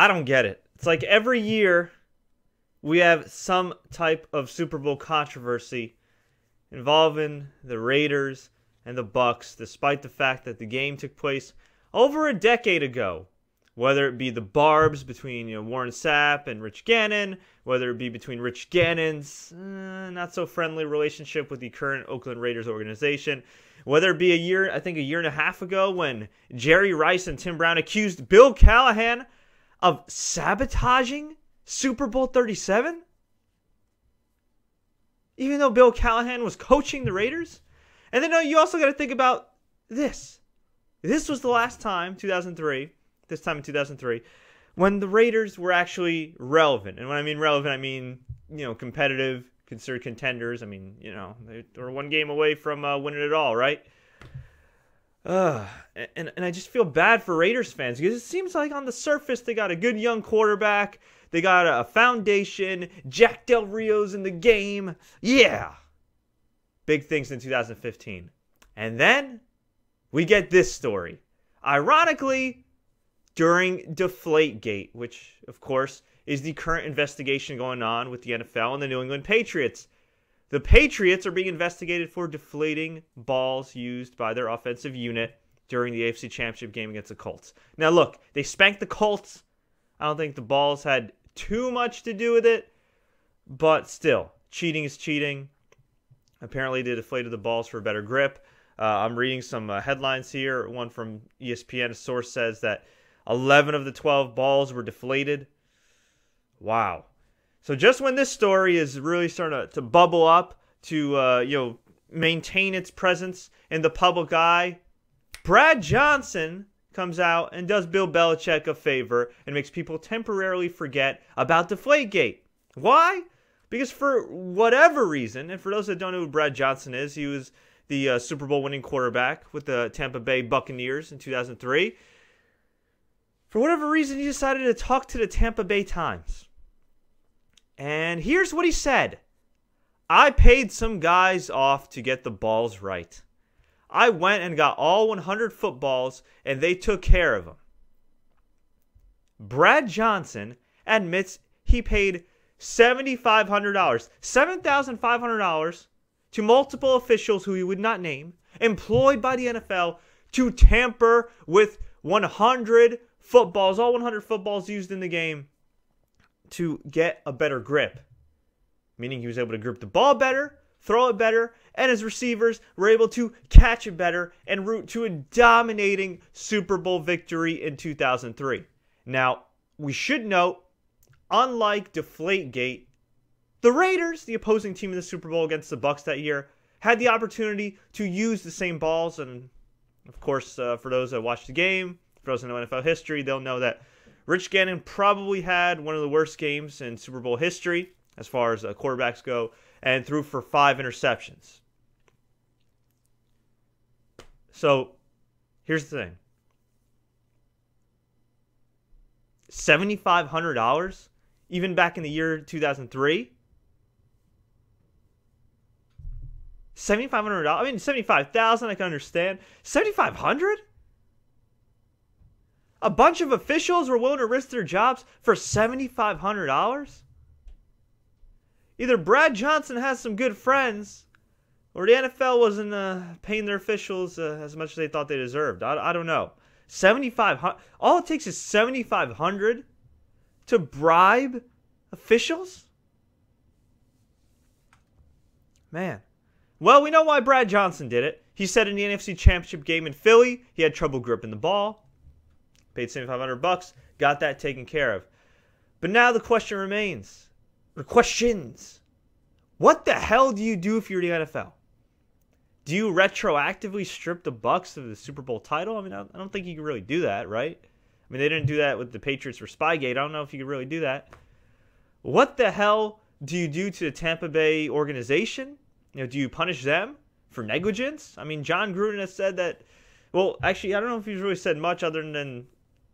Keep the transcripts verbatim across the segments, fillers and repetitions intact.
I don't get it. It's like every year we have some type of Super Bowl controversy involving the Raiders and the Bucks, despite the fact that the game took place over a decade ago. Whether it be the barbs between you know, Warren Sapp and Rich Gannon, whether it be between Rich Gannon's uh, not-so-friendly relationship with the current Oakland Raiders organization, whether it be a year, I think a year and a half ago, when Jerry Rice and Tim Brown accused Bill Callahan of sabotaging Super Bowl thirty-seven? Even though Bill Callahan was coaching the Raiders? And then you also got to think about this. This was the last time, two thousand three, this time in two thousand three, when the Raiders were actually relevant. And when I mean relevant, I mean, you know, competitive, considered contenders. I mean, you know, they were one game away from uh, winning it all, right? Uh, and, and I just feel bad for Raiders fans because it seems like on the surface they got a good young quarterback. They got a foundation. Jack Del Rio's in the game. Yeah. Big things in two thousand fifteen. And then we get this story. Ironically, during Deflate Gate, which, of course, is the current investigation going on with the N F L and the New England Patriots. The Patriots are being investigated for deflating balls used by their offensive unit during the A F C Championship game against the Colts. Now, look, they spanked the Colts. I don't think the balls had too much to do with it, but still, cheating is cheating. Apparently, they deflated the balls for a better grip. Uh, I'm reading some uh, headlines here. One from E S P N. A source says that eleven of the twelve balls were deflated. Wow. So just when this story is really starting to, to bubble up, to uh, you know maintain its presence in the public eye, Brad Johnson comes out and does Bill Belichick a favor and makes people temporarily forget about Deflategate. Why? Because for whatever reason, and for those that don't know who Brad Johnson is, he was the uh, Super Bowl winning quarterback with the Tampa Bay Buccaneers in two thousand three. For whatever reason, he decided to talk to the Tampa Bay Times. And here's what he said. I paid some guys off to get the balls right. I went and got all one hundred footballs, and they took care of them. Brad Johnson admits he paid seven thousand five hundred dollars seven thousand five hundred dollars to multiple officials who he would not name, employed by the N F L, to tamper with one hundred footballs, all one hundred footballs used in the game, to get a better grip. Meaning he was able to grip the ball better, throw it better, and his receivers were able to catch it better en route to a dominating Super Bowl victory in two thousand three. Now, we should note, unlike Deflategate, the Raiders, the opposing team in the Super Bowl against the Bucks that year, had the opportunity to use the same balls. And, of course, uh, for those that watched the game, for those that know N F L history, they'll know that Rich Gannon probably had one of the worst games in Super Bowl history as far as uh, quarterbacks go, and threw for five interceptions. So, here's the thing. seven thousand five hundred dollars, even back in the year two thousand three? seven thousand five hundred dollars? I mean, seventy-five thousand dollars, I can understand. seven thousand five hundred dollars? A bunch of officials were willing to risk their jobs for seven thousand five hundred dollars? Either Brad Johnson has some good friends, or the N F L wasn't uh, paying their officials uh, as much as they thought they deserved. I, I don't know. seventy-five hundred. All it takes is seven thousand five hundred to bribe officials? Man. Well, we know why Brad Johnson did it. He said in the N F C Championship game in Philly, he had trouble gripping the ball. Paid seven thousand five hundred dollars, got that taken care of. But now the question remains. Questions. What the hell do you do if you're the N F L? Do you retroactively strip the Bucs of the Super Bowl title? I mean, I don't think you can really do that, right? I mean, they didn't do that with the Patriots for Spygate. I don't know if you could really do that. What the hell do you do to the Tampa Bay organization? You know, do you punish them for negligence? I mean, John Gruden has said that, well, actually, I don't know if he's really said much other than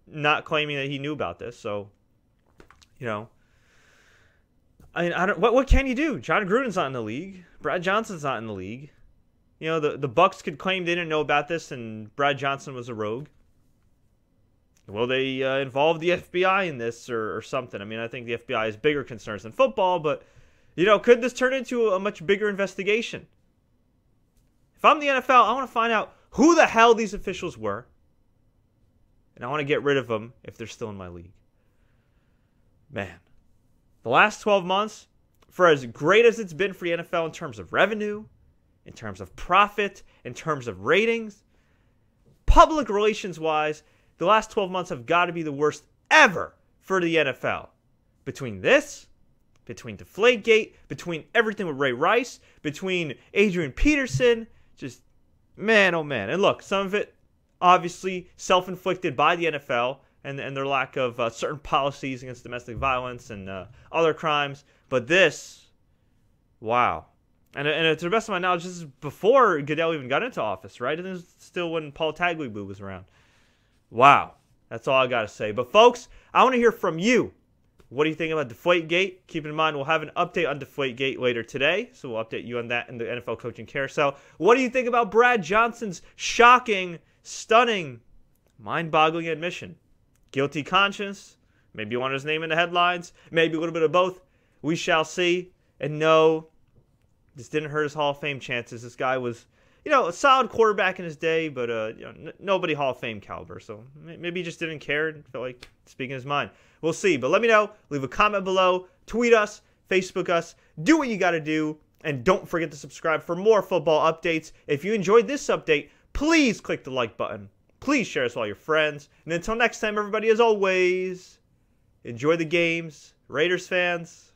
not claiming that he knew about this. So, you know, I mean, I don't, what what can you do? John Gruden's not in the league. Brad Johnson's not in the league. You know, the, the Bucks could claim they didn't know about this and Brad Johnson was a rogue. will they uh, involve the F B I in this or, or something? I mean, I think the F B I has bigger concerns than football, but, you know, could this turn into a much bigger investigation? If I'm the N F L, I want to find out who the hell these officials were, and I want to get rid of them if they're still in my league. Man, the last twelve months, for as great as it's been for the N F L in terms of revenue, in terms of profit, in terms of ratings, public relations-wise, the last twelve months have got to be the worst ever for the N F L. Between this, between Deflate Gate, between everything with Ray Rice, between Adrian Peterson, just man, oh man. And look, some of it obviously self-inflicted by the N F L and, and their lack of uh, certain policies against domestic violence and uh, other crimes. But this, wow. And, and to the best of my knowledge, this is before Goodell even got into office, right? And this is still when Paul Tagliabue was around. Wow. That's all I got to say. But, folks, I want to hear from you. What do you think about Deflategate? Keep in mind, we'll have an update on Deflategate later today, so we'll update you on that in the N F L coaching carousel. What do you think about Brad Johnson's shocking, stunning, mind-boggling admission? Guilty conscience? Maybe you want his name in the headlines? Maybe a little bit of both? We shall see. And no, this didn't hurt his Hall of Fame chances. This guy was, you know, a solid quarterback in his day, but uh, you know, n nobody Hall of Fame caliber. So maybe he just didn't care and felt like speaking his mind. We'll see. But let me know. Leave a comment below. Tweet us. Facebook us. Do what you got to do. And don't forget to subscribe for more football updates. If you enjoyed this update, please click the like button. Please share us with all your friends. And until next time, everybody, as always, enjoy the games. Raiders fans,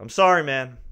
I'm sorry, man.